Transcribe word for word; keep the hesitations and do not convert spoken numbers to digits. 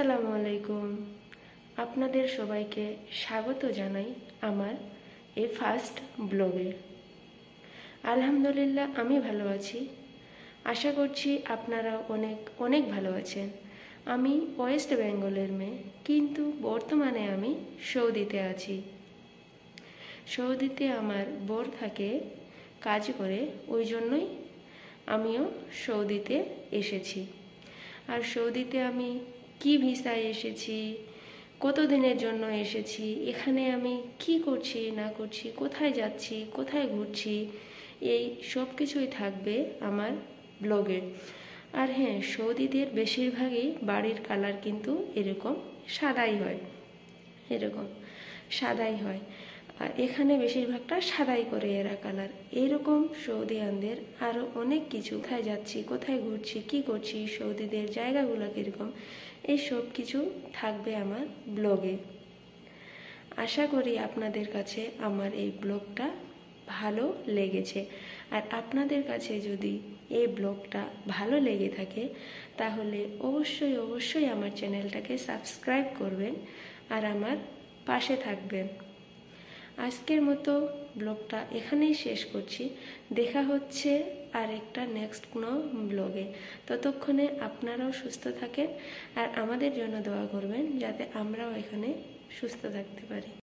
আসসালামু আলাইকুম, আপনাদের সবাইকে স্বাগত জানাই আমার এই ফার্স্ট ব্লগে। আলহামদুলিল্লাহ আমি ভালো আছি, আশা করছি আপনারা অনেক অনেক ভালো আছেন। আমি ওয়েস্ট বেঙ্গলের মেয়ে, কিন্তু বর্তমানে আমি সৌদিতে আছি। সৌদিতে আমার বর থাকে, কাজ করে, ওই জন্যই আমিও সৌদিতে এসেছি। আর সৌদিতে আমি কি ভিসায় এসেছি, কত দিনের জন্য এসেছি, এখানে আমি কি করছি না করছি, কোথায় যাচ্ছি, কোথায় ঘুরছি, এই সব কিছুই থাকবে আমার ব্লগে। আর হ্যাঁ, সৌদিদের বেশিরভাগই বাড়ির কালার কিন্তু এরকম সাদাই হয়, এরকম সাদাই হয়। আর এখানে বেশিরভাগটা সাদাই করে এরা কালার। এরকম সৌদিয়ানদের আরও অনেক কিছু, কোথায় যাচ্ছি, কোথায় ঘুরছি, কি করছি, সৌদিদের জায়গাগুলো কীরকম, এই সব কিছু থাকবে আমার ব্লগে। আশা করি আপনাদের কাছে আমার এই ব্লগটা ভালো লেগেছে। আর আপনাদের কাছে যদি এই ব্লগটা ভালো লেগে থাকে তাহলে অবশ্যই অবশ্যই আমার চ্যানেলটাকে সাবস্ক্রাইব করবেন আর আমার পাশে থাকবেন। আজকের মতো ব্লগটা এখানেই শেষ করছি। দেখা হচ্ছে আর একটা নেক্সট কোনো ব্লগে। ততক্ষণে আপনারাও সুস্থ থাকেন আর আমাদের জন্য দোয়া করবেন যাতে আমরাও এখানে সুস্থ থাকতে পারি।